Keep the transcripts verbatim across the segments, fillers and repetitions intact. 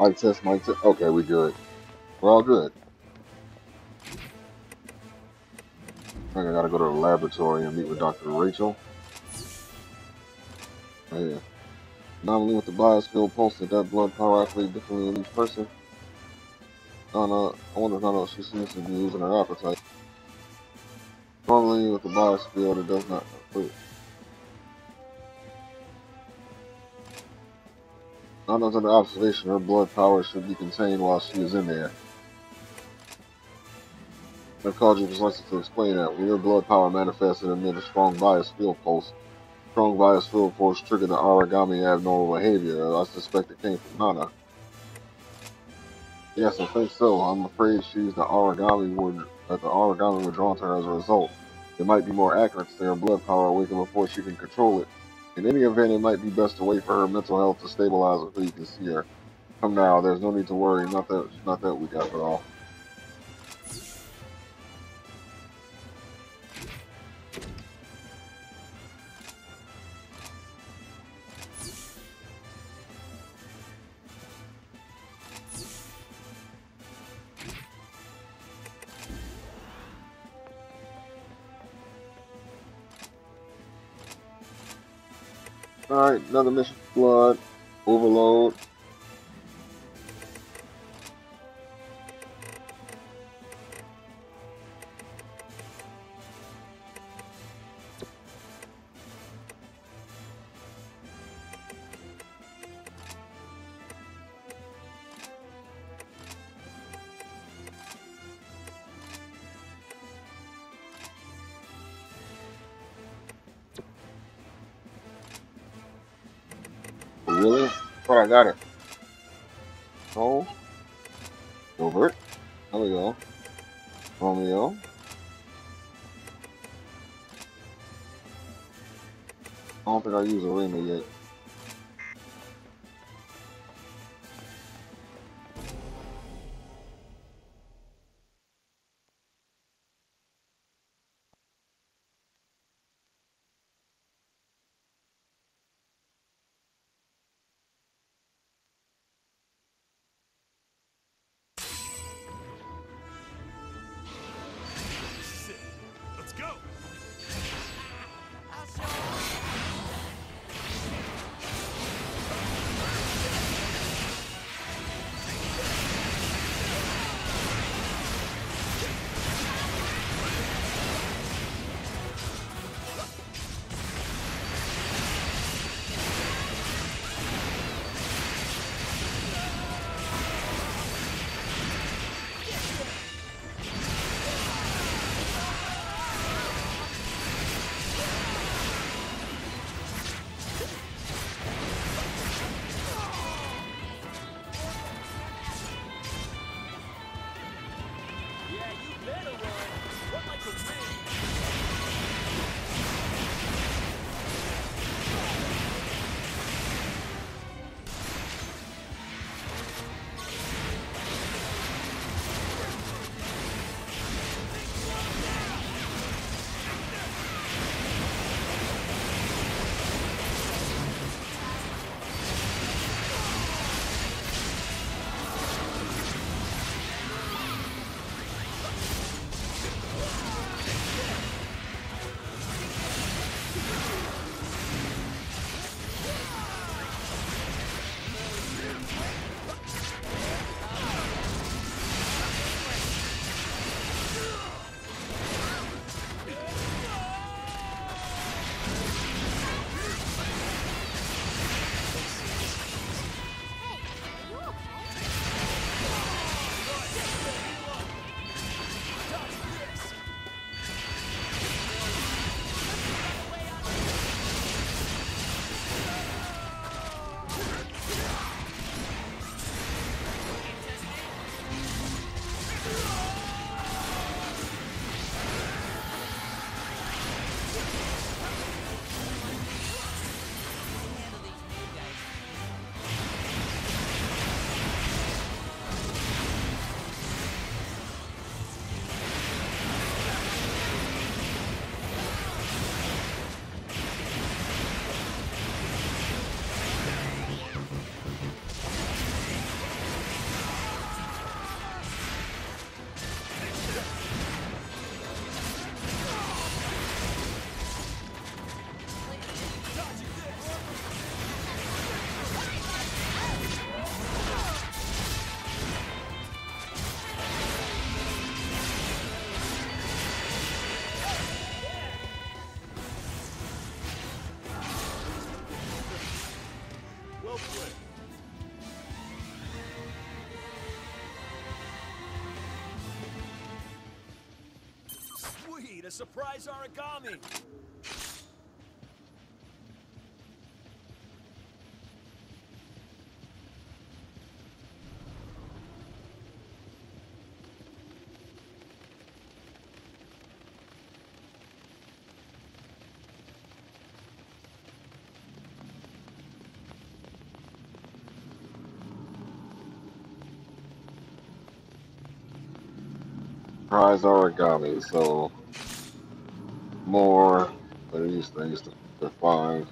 Mic test, mic test. Okay, we good. We're all good. I think I gotta go to the laboratory and meet with Doctor Rachel. Oh, yeah. Anomaly with the bioskill posted that blood power activates differently in each person. Nana, I wonder if Nana, she seems to be losing her appetite. Normally with the bioskill that does not. Wait. Nana's under observation, her blood power should be contained while she is in there. The college was licensed to explain that. When your blood power manifests and emits a strong bias field pulse, strong bias field pulse triggered the Aragami abnormal behavior. I suspect it came from Nana. Yes, I think so. I'm afraid she's the Aragami word, that the Aragami were drawn to her as a result. It might be more accurate to stay her blood power awakened before she can control it. In any event, it might be best to wait for her mental health to stabilize until you can see her. Come now, there's no need to worry, not that not that weak after all. Alright, another mission. Blood. Overload. Really? But I got it. Oh. Gilbert. There we go. Romeo. I don't think I used Arena yet. Go! a surprise Aragami! Surprise Aragami, so more of these things to, to find.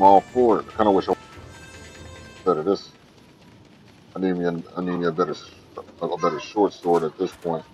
All for it. I kind of wish I better this. I need me a, I need me a better a better short sword at this point.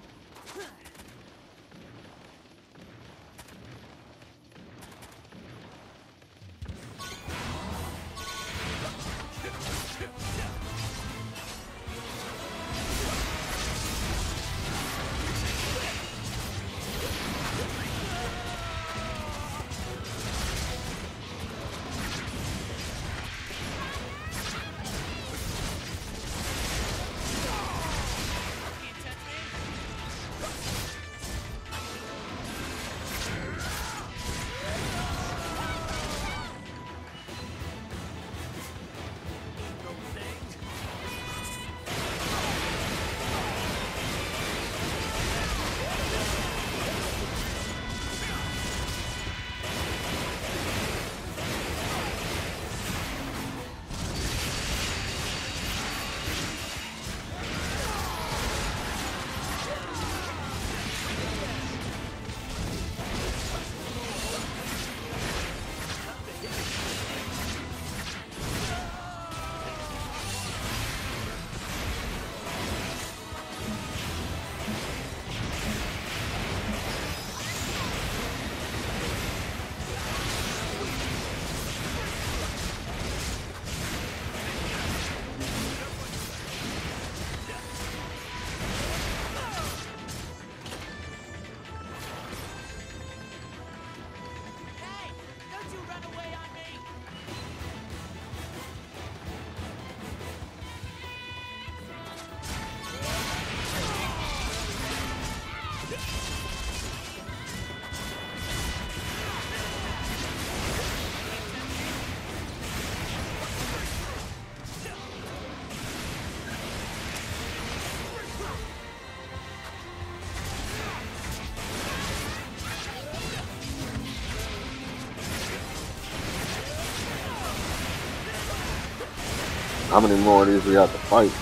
How many more of these we have to fight?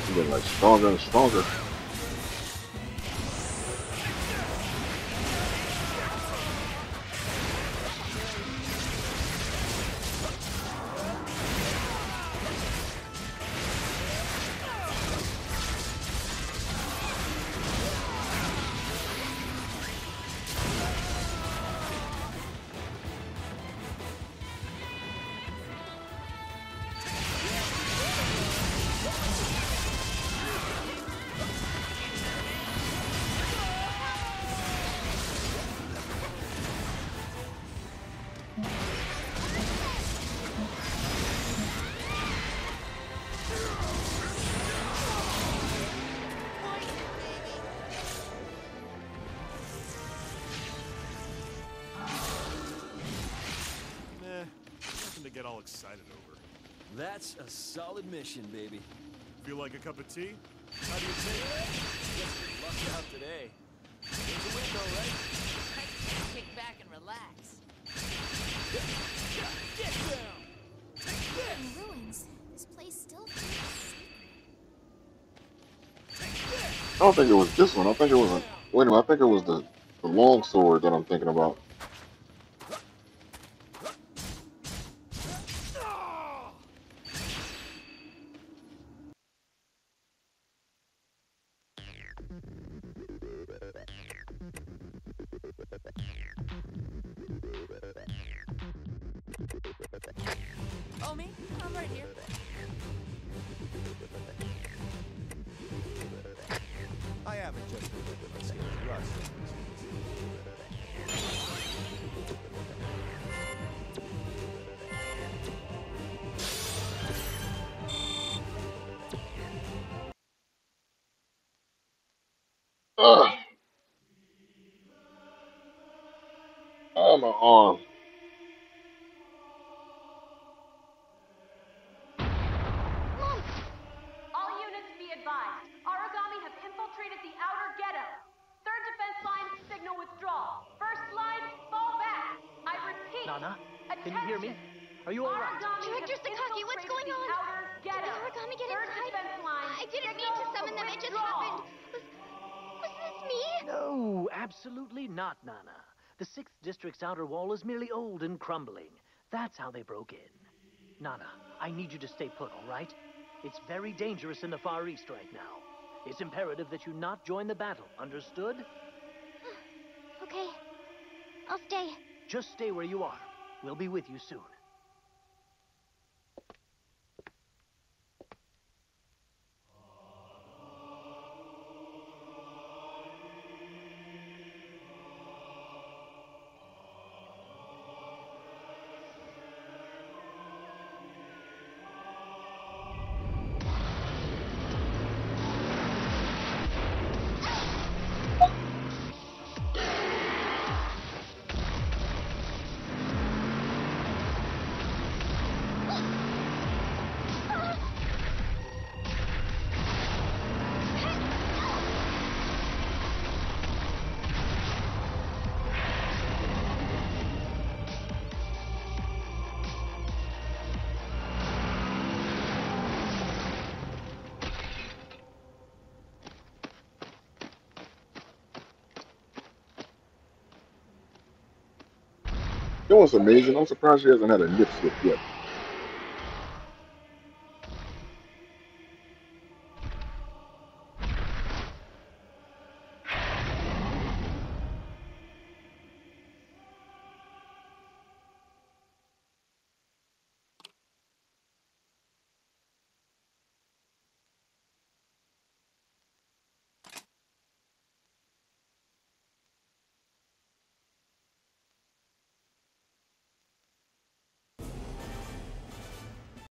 It's getting like stronger and stronger. Get all excited over. That's a solid mission, baby. Feel like a cup of tea? How do you take it? Guess we lucked out today. Here's the window, right? I can't kick back and relax. Get down! Take this! In ruins. This place still feels secret. I don't think it was this one. I think it was a... Wait a minute. I think it was the, the long sword that I'm thinking about. Ugh. Oh, my arm. All units be advised. Aragami have infiltrated the outer ghetto. Third defense line, signal withdrawal. First line, fall back. I repeat. Nana, attention. Can you hear me? Are you all right? Director Sakaki, what's going on? Did Aragami get inside? I didn't mean to summon them. It just happened. Me? No, absolutely not, Nana. The sixth District's outer wall is merely old and crumbling. That's how they broke in. Nana, I need you to stay put, all right? It's very dangerous in the Far East right now. It's imperative that you not join the battle, understood? Okay. I'll stay. Just stay where you are. We'll be with you soon. It was amazing. I'm surprised she hasn't had a nip slip yet.